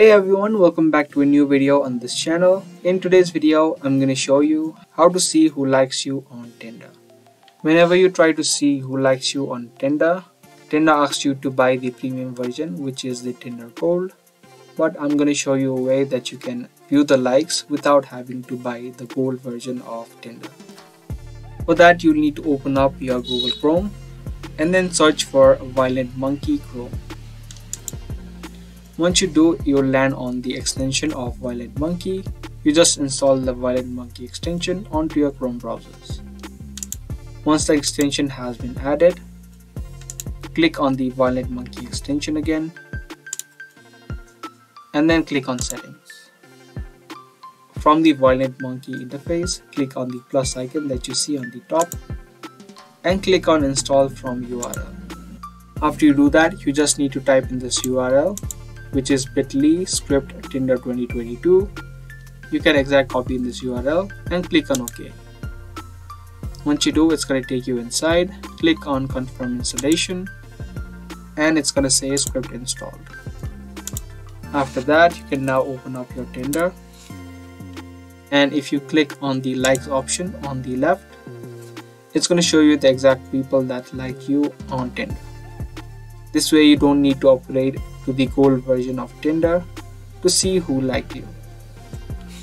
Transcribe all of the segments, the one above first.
Hey everyone, welcome back to a new video on this channel. In today's video, I'm gonna show you how to see who likes you on Tinder. Whenever you try to see who likes you on Tinder, Tinder asks you to buy the premium version, which is the Tinder Gold. But I'm gonna show you a way that you can view the likes without having to buy the Gold version of Tinder. For that, you'll need to open up your Google Chrome and then search for Violentmonkey Chrome. Once you do, you'll land on the extension of Violentmonkey. You just install the Violentmonkey extension onto your Chrome browsers. Once the extension has been added, click on the Violentmonkey extension again and then click on Settings. From the Violentmonkey interface, click on the plus icon that you see on the top and click on Install from URL. After you do that, you just need to type in this URL, which is bit.ly/script-tinder2022. You can exact copy in this URL and click on OK. Once you do, it's going to take you inside. Click on Confirm Installation and it's going to say script installed. After that, you can now open up your Tinder, and if you click on the likes option on the left, it's going to show you the exact people that like you on Tinder. This way you don't need to upgrade to the Gold version of Tinder to see who liked you.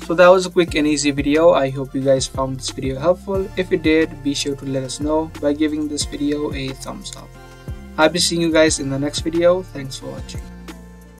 So that was a quick and easy video. I hope you guys found this video helpful. If you did, be sure to let us know by giving this video a thumbs up. I'll be seeing you guys in the next video. Thanks for watching.